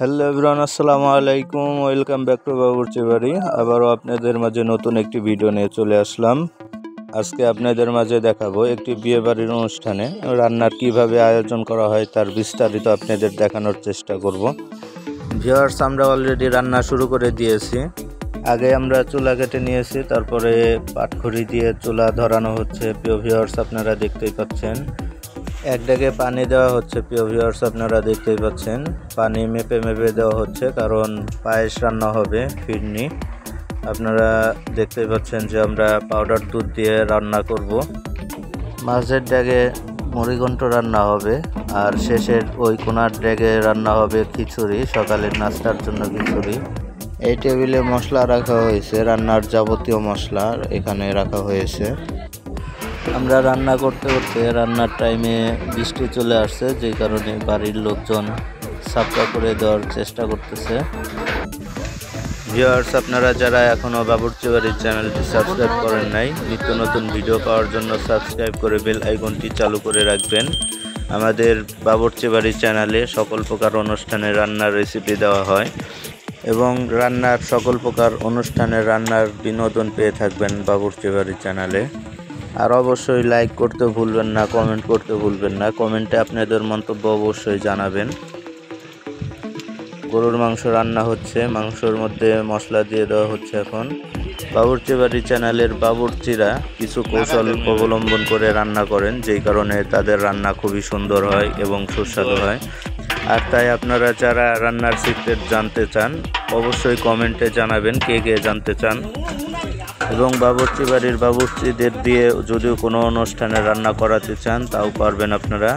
Hello everyone, আসসালামু আলাইকুম। Welcome back to বাবুর্চি বাড়ি। আবারও আপনাদের মাঝে নতুন একটি ভিডিও নিয়ে চলে আসলাম। আজকে আপনাদের মাঝে দেখাবো একটি বিয়ে বাড়ির অনুষ্ঠানে রান্নার কিভাবে আয়োজন করা হয় তার বিস্তারিত আপনাদের দেখানোর চেষ্টা করব। ভিউয়ার্স, আমরা অলরেডি রান্না শুরু করে দিয়েছি। আগে আমরা চুলা কেটে নিয়েছি, তারপরে পাটখড়ি দিয়ে চুলা ধরানো হচ্ছে। প্রিয় ভিউয়ার্স, আপনারা দেখতেই পাচ্ছেন এক ডেকে পানি দেওয়া হচ্ছে। প্রিয় ভিউয়ার্স, আপনারা দেখতেই পাচ্ছেন পানি মেপে মেপে দেওয়া হচ্ছে, কারণ পায়েস রান্না হবে ফিরনি। আপনারা দেখতেই পাচ্ছেন যে আমরা পাউডার দুধ দিয়ে রান্না করব। মাঝের ডেকে মুড়িঘণ্ট রান্না হবে, আর শেষের ওই কোনার ডেকে রান্না হবে খিচুড়ি, সকালের নাস্তার জন্য খিচুড়ি। এই টেবিলে মশলা রাখা হয়েছে, রান্নার যাবতীয় মশলা এখানে রাখা হয়েছে। আমরা রান্না করতে করতে রান্নার টাইমে বৃষ্টি চলে আসছে, যে কারণে বাড়ির লোকজন সাফা করে দেওয়ার চেষ্টা করতেছে। ভিউয়ার্স, আপনারা যারা এখনও বাবুর্চি বাড়ির চ্যানেলটি সাবস্ক্রাইব করেন নাই, নিত্য নতুন ভিডিও পাওয়ার জন্য সাবস্ক্রাইব করে বেল আইকনটি চালু করে রাখবেন। আমাদের বাবুর্চি বাড়ির চ্যানেলে সকল প্রকার অনুষ্ঠানে রান্নার রেসিপি দেওয়া হয় এবং রান্নার সকল প্রকার অনুষ্ঠানে রান্নার বিনোদন পেয়ে থাকবেন বাবুর্চি বাড়ির চ্যানেলে। আর অবশ্যই লাইক করতে ভুলবেন না, কমেন্ট করতে ভুলবেন না। কমেন্টে আপনাদের মন্তব্য অবশ্যই জানাবেন। গরুর মাংস রান্না হচ্ছে, মাংসর মধ্যে মশলা দিয়ে দেওয়া হচ্ছে। এখন বাবুর্চি বাড়ি চ্যানেলের বাবুর্চিরা কিছু কৌশল অবলম্বন করে রান্না করেন, যেই কারণে তাদের রান্না খুবই সুন্দর হয় এবং সুস্বাদু হয়। আর তাই আপনারা যারা রান্নার সিক্রেট জানতে চান অবশ্যই কমেন্টে জানাবেন কে কে জানতে চান। এবং বাবুর্চি বাড়ির বাবুর্চিদের দিয়ে যদিও কোনো অনুষ্ঠানে রান্না করাতে চান তাও পারবেন আপনারা।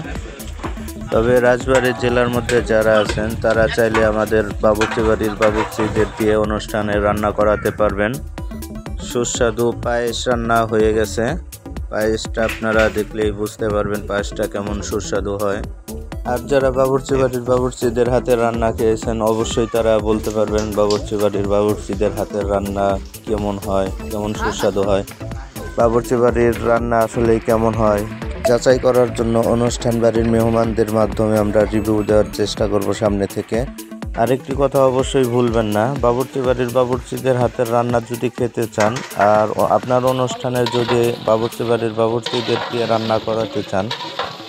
তবে রাজবাড়ী জেলার মধ্যে যারা আছেন তারা চাইলে আমাদের বাবুর্চি বাড়ির বাবুর্চিদের দিয়ে অনুষ্ঠানে রান্না করাতে পারবেন। সুস্বাদু পায়েস রান্না হয়ে গেছে। পায়েসটা আপনারা দেখলেই বুঝতে পারবেন পায়েসটা কেমন সুস্বাদু হয়। আর যারা বাবুর্চি বাড়ির বাবুর্চিদের হাতের রান্না খেয়েছেন অবশ্যই তারা বলতে পারবেন বাবুর্চি বাড়ির বাবুর্চিদের হাতের রান্না কেমন হয়, কেমন সুস্বাদু হয়। বাবুর্চি বাড়ির রান্না আসলেই কেমন হয় যাচাই করার জন্য অনুষ্ঠান বাড়ির মেহমানদের মাধ্যমে আমরা রিভিউ দেওয়ার চেষ্টা করব সামনে থেকে। আরেকটি কথা অবশ্যই ভুলবেন না, বাবুর্চি বাড়ির বাবুর্চিদের হাতের রান্না যদি খেতে চান আর আপনার অনুষ্ঠানে যদি বাবুর্চি বাড়ির বাবুর্চিদের দিয়ে রান্না করাতে চান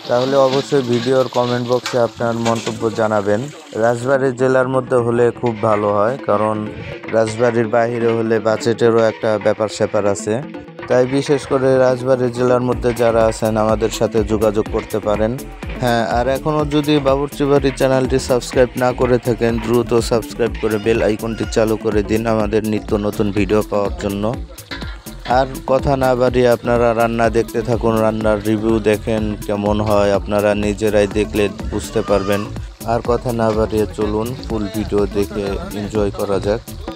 তাহলে অবশ্যই ভিডিওর কমেন্ট বক্সে আপনার মন্তব্য জানাবেন। রাজবাড়ী জেলার মধ্যে হলে খুব ভালো হয়, কারণ রাজবাড়ির বাইরে হলে বাজেটেরও একটা ব্যাপার স্যাপার আছে। তাই বিশেষ করে রাজবাড়ী জেলার মধ্যে যারা আছেন আমাদের সাথে যোগাযোগ করতে পারেন। হ্যাঁ, আর এখনও যদি বাবুর্চি বাড়ির চ্যানেলটি সাবস্ক্রাইব না করে থাকেন দ্রুত সাবস্ক্রাইব করে বেল আইকনটি চালু করে দিন আমাদের নিত্য নতুন ভিডিও পাওয়ার জন্য। আর কথা না বাড়িয়ে আপনারা রান্না দেখতে থাকুন, রান্নার রিভিউ দেখেন কেমন হয়, আপনারা নিজেরাই দেখলে বুঝতে পারবেন। আর কথা না বাড়িয়ে চলুন ফুল ভিডিও দেখে এনজয় করা যাক।